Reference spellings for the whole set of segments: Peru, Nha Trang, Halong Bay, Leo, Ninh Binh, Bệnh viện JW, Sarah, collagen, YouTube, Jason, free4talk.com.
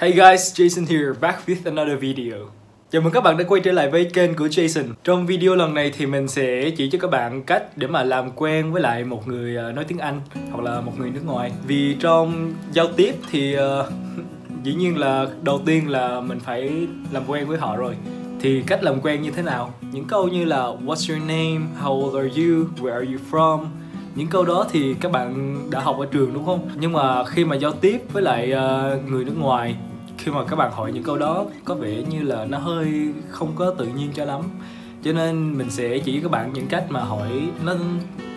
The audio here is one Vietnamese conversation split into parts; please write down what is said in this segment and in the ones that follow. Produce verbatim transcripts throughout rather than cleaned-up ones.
Hey guys, Jason here, back with another video. Chào mừng các bạn đã quay trở lại với kênh của Jason. Trong video lần này thì mình sẽ chỉ cho các bạn cách để mà làm quen với lại một người nói tiếng Anh hoặc là một người nước ngoài. Vì trong giao tiếp thì uh, dĩ nhiên là đầu tiên là mình phải làm quen với họ rồi. Thì cách làm quen như thế nào? Những câu như là What's your name? How old are you? Where are you from? Những câu đó thì các bạn đã học ở trường đúng không? Nhưng mà khi mà giao tiếp với lại uh, người nước ngoài, khi mà các bạn hỏi những câu đó có vẻ như là nó hơi không có tự nhiên cho lắm. Cho nên mình sẽ chỉ các bạn những cách mà hỏi nó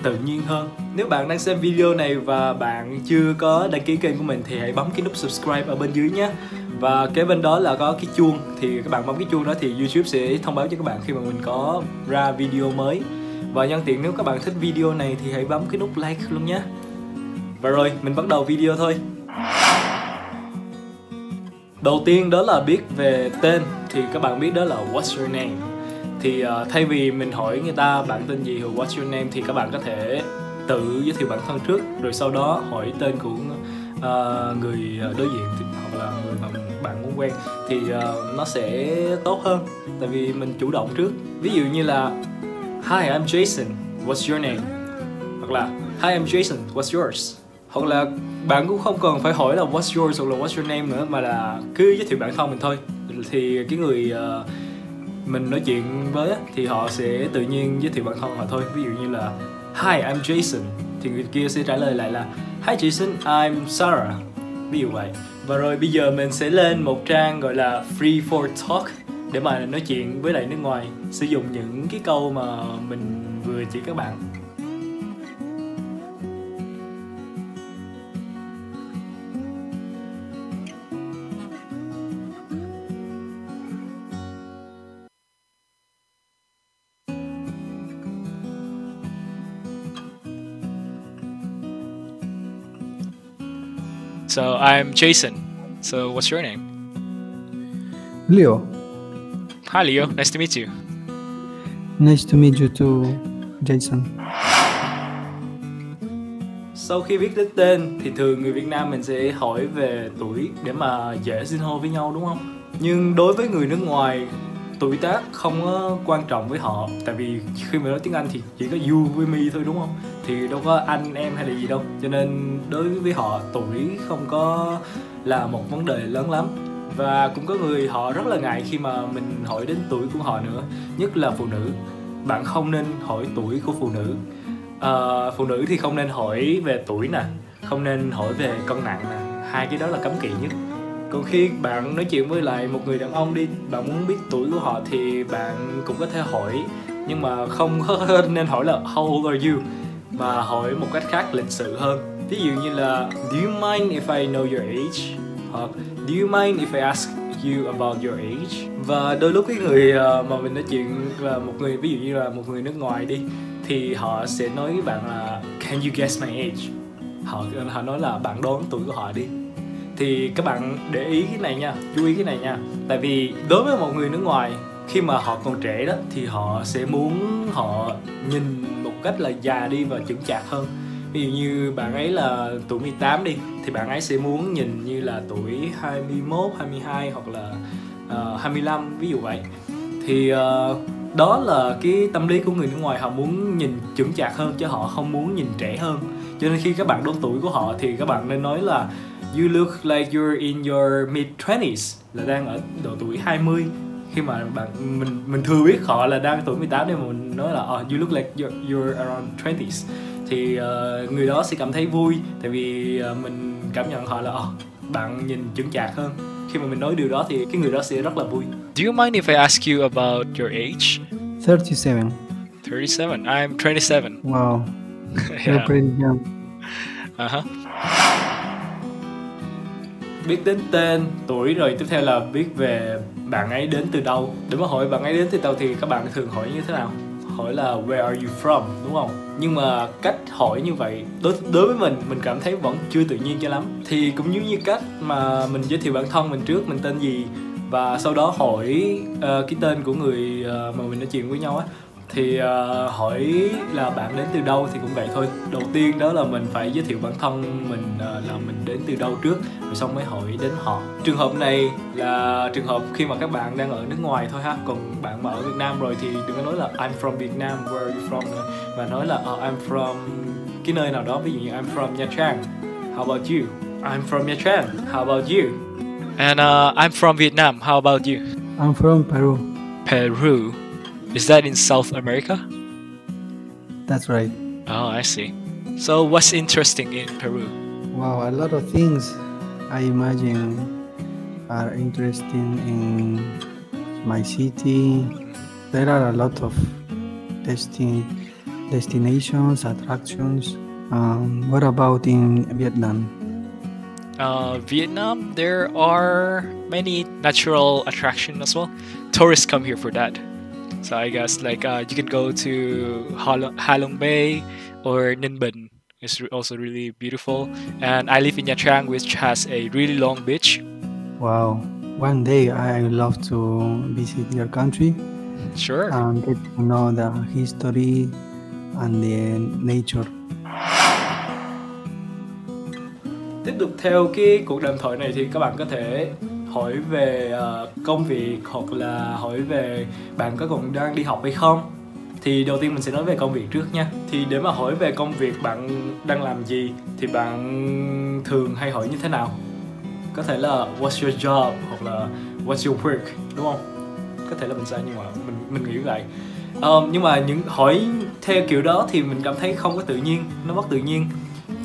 tự nhiên hơn. Nếu bạn đang xem video này và bạn chưa có đăng ký kênh của mình thì hãy bấm cái nút subscribe ở bên dưới nhé. Và kế bên đó là có cái chuông, thì các bạn bấm cái chuông đó thì YouTube sẽ thông báo cho các bạn khi mà mình có ra video mới. Và nhân tiện nếu các bạn thích video này thì hãy bấm cái nút like luôn nhé. Và rồi, mình bắt đầu video thôi. Đầu tiên đó là biết về tên, thì các bạn biết đó là What's your name. Thì uh, thay vì mình hỏi người ta bạn tên gì hoặc What's your name thì các bạn có thể tự giới thiệu bản thân trước, rồi sau đó hỏi tên của uh, người đối diện hoặc là người bạn, bạn muốn quen. Thì uh, nó sẽ tốt hơn, tại vì mình chủ động trước. Ví dụ như là Hi, I'm Jason, what's your name? Hoặc là Hi, I'm Jason, what's yours? Hoặc là bạn cũng không cần phải hỏi là what's yours hoặc là what's your name nữa, mà là cứ giới thiệu bản thân mình thôi. Thì cái người uh, mình nói chuyện với thì họ sẽ tự nhiên giới thiệu bản thân họ thôi. Ví dụ như là Hi, I'm Jason, thì người kia sẽ trả lời lại là Hi Jason, I'm Sarah. Ví dụ vậy. Và rồi bây giờ mình sẽ lên một trang gọi là Free for Talk để mà nói chuyện với lại nước ngoài, sử dụng những cái câu mà mình vừa chỉ các bạn. So I'm Jason. So what's your name? Leo. Hi Leo, nice to meet you. Nice to meet you too, Jason. Sau khi biết đến tên thì thường người Việt Nam mình sẽ hỏi về tuổi để mà dễ xưng hô với nhau đúng không? Nhưng đối với người nước ngoài, tuổi tác không có quan trọng với họ. Tại vì khi mà nói tiếng Anh thì chỉ có you với me thôi đúng không? Thì đâu có anh, em hay là gì đâu. Cho nên đối với họ, tuổi không có là một vấn đề lớn lắm. Và cũng có người họ rất là ngại khi mà mình hỏi đến tuổi của họ nữa. Nhất là phụ nữ. Bạn không nên hỏi tuổi của phụ nữ. à, Phụ nữ thì không nên hỏi về tuổi nè, không nên hỏi về cân nặng nè. Hai cái đó là cấm kỵ nhất. Còn khi bạn nói chuyện với lại một người đàn ông đi, bạn muốn biết tuổi của họ thì bạn cũng có thể hỏi, nhưng mà không nên hỏi là How old are you? Mà hỏi một cách khác lịch sự hơn. Ví dụ như là Do you mind if I know your age? Hoặc Do you mind if I ask you about your age? Và đôi lúc cái người mà mình nói chuyện là một người, ví dụ như là một người nước ngoài đi, thì họ sẽ nói với bạn là Can you guess my age? Họ, họ nói là bạn đoán tuổi của họ đi. Thì các bạn để ý cái này nha, chú ý cái này nha. Tại vì đối với một người nước ngoài, khi mà họ còn trẻ đó thì họ sẽ muốn họ nhìn một cách là già đi và chững chạc hơn. Ví dụ như bạn ấy là tuổi mười tám đi, thì bạn ấy sẽ muốn nhìn như là tuổi hai mươi mốt, hai mươi hai hoặc là uh, hai mươi lăm, ví dụ vậy. Thì uh, đó là cái tâm lý của người nước ngoài, họ muốn nhìn chững chạc hơn chứ họ không muốn nhìn trẻ hơn. Cho nên khi các bạn đoán tuổi của họ thì các bạn nên nói là You look like you're in your mid twenties, là đang ở độ tuổi hai mươi. Khi mà bạn mình mình thừa biết họ là đang tuổi mười tám nên mình nói là oh, you look like you're, you're around twenties. Thì uh, người đó sẽ cảm thấy vui, tại vì uh, mình cảm nhận họ là oh, bạn nhìn chững chạc hơn. Khi mà mình nói điều đó thì cái người đó sẽ rất là vui. Do you mind if I ask you about your age? thirty-seven. thirty-seven. I'm twenty-seven. Wow. Yeah. You're pretty young. Uh-huh. Biết đến tên, tuổi rồi, tiếp theo là biết về bạn ấy đến từ đâu. Để mà hỏi bạn ấy đến từ đâu thì các bạn thường hỏi như thế nào? Hỏi là where are you from, đúng không? Nhưng mà cách hỏi như vậy đối, đối với mình, mình cảm thấy vẫn chưa tự nhiên cho lắm. Thì cũng giống như, như cách mà mình giới thiệu bản thân mình trước, mình tên gì, và sau đó hỏi uh, cái tên của người uh, mà mình nói chuyện với nhau á. Thì uh, hỏi là bạn đến từ đâu thì cũng vậy thôi. Đầu tiên đó là mình phải giới thiệu bản thân mình, uh, là mình đến từ đâu trước, rồi xong mới hỏi đến họ. Trường hợp này là trường hợp khi mà các bạn đang ở nước ngoài thôi ha. Còn bạn mà ở Việt Nam rồi thì đừng có nói là I'm from Vietnam, where are you from nữa. Mà nói là uh, I'm from cái nơi nào đó, ví dụ như I'm from Nha Trang, how about you? I'm from Nha Trang, how about you? And uh, I'm from Vietnam, how about you? I'm from Peru. Peru? Is that in South America? That's right. Oh, I see. So what's interesting in Peru? Wow, a lot of things I imagine are interesting in my city. There are a lot of desti destinations, attractions. Um, what about in Vietnam? Uh, Vietnam, there are many natural attractions as well. Tourists come here for that. So I guess like uh, you can go to Halong, Halong Bay or Ninh Binh. It's also really beautiful. And I live in Nha Trang, which has a really long beach. Wow! One day I would love to visit your country. Sure. And get to know the history and the nature. Tiếp tục theo cái cuộc đàm thoại này thì các bạn có thể hỏi về công việc hoặc là hỏi về bạn có còn đang đi học hay không. Thì đầu tiên mình sẽ nói về công việc trước nha. Thì để mà hỏi về công việc bạn đang làm gì thì bạn thường hay hỏi như thế nào? Có thể là what's your job hoặc là what's your work, đúng không? Có thể là mình sai nhưng mà mình, mình nghĩ vậy. Um, nhưng mà những hỏi theo kiểu đó thì mình cảm thấy không có tự nhiên, nó mất tự nhiên.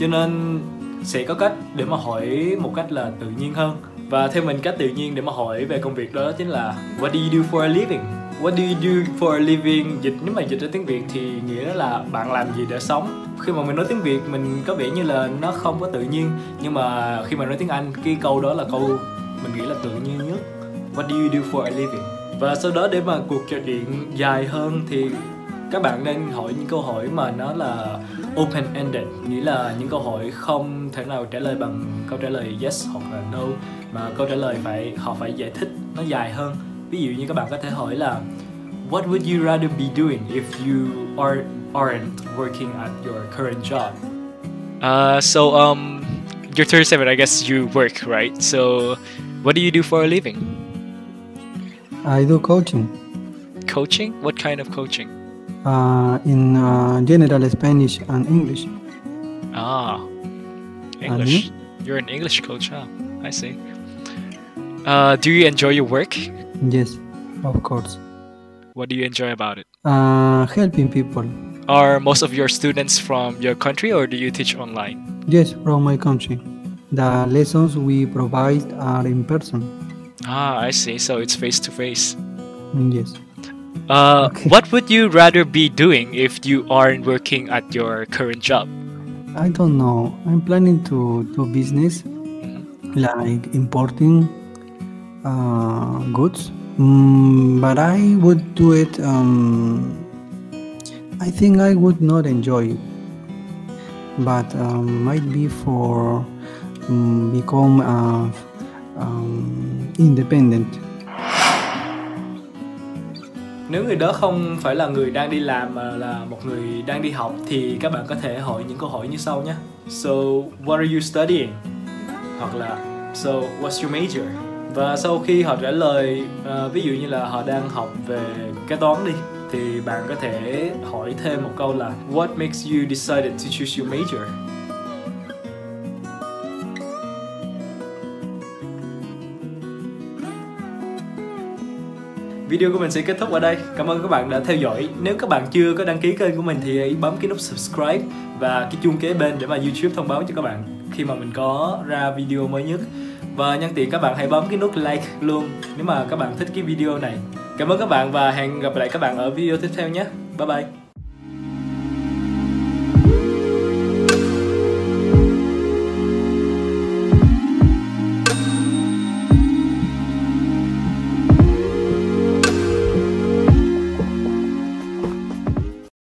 Cho nên sẽ có cách để mà hỏi một cách là tự nhiên hơn. Và theo mình, cách tự nhiên để mà hỏi về công việc đó chính là what do you do for a living? What do you do for a living? Dịch, nếu mà dịch ra tiếng Việt thì nghĩa là bạn làm gì để sống. Khi mà mình nói tiếng Việt mình có vẻ như là nó không có tự nhiên, nhưng mà khi mà nói tiếng Anh cái câu đó là câu mình nghĩ là tự nhiên nhất. What do you do for a living? Và sau đó để mà cuộc trò chuyện dài hơn thì các bạn nên hỏi những câu hỏi mà nó là open-ended, nghĩa là những câu hỏi không thể nào trả lời bằng câu trả lời yes hoặc là no, mà câu trả lời phải họ phải giải thích nó dài hơn. Ví dụ như các bạn có thể hỏi là what would you rather be doing if you are, aren't working at your current job? Uh, so um, you're thirty-seven, I guess you work, right? So what do you do for a living? I do coaching. Coaching? What kind of coaching? Uh, in uh, general Spanish and English. Ah, English. And you're an English coach, huh? I see. Uh, do you enjoy your work? Yes, of course. What do you enjoy about it? Uh, helping people. Are most of your students from your country or do you teach online? Yes, from my country. The lessons we provide are in person. Ah, I see. So it's face to face. Yes. Uh, okay. What would you rather be doing if you aren't working at your current job? I don't know. I'm planning to do business, mm-hmm. like importing uh, goods, mm, but I would do it. Um, I think I would not enjoy it, but um, might be for um, become uh, um, independent. Nếu người đó không phải là người đang đi làm mà là một người đang đi học thì các bạn có thể hỏi những câu hỏi như sau nhé. So, what are you studying? Hoặc là so, what's your major? Và sau khi họ trả lời, uh, ví dụ như là họ đang học về kế toán đi, thì bạn có thể hỏi thêm một câu là what makes you decided to choose your major? Video của mình sẽ kết thúc ở đây. Cảm ơn các bạn đã theo dõi. Nếu các bạn chưa có đăng ký kênh của mình thì hãy bấm cái nút subscribe và cái chuông kế bên để mà YouTube thông báo cho các bạn khi mà mình có ra video mới nhất. Và nhân tiện các bạn hãy bấm cái nút like luôn nếu mà các bạn thích cái video này. Cảm ơn các bạn và hẹn gặp lại các bạn ở video tiếp theo nhé. Bye bye.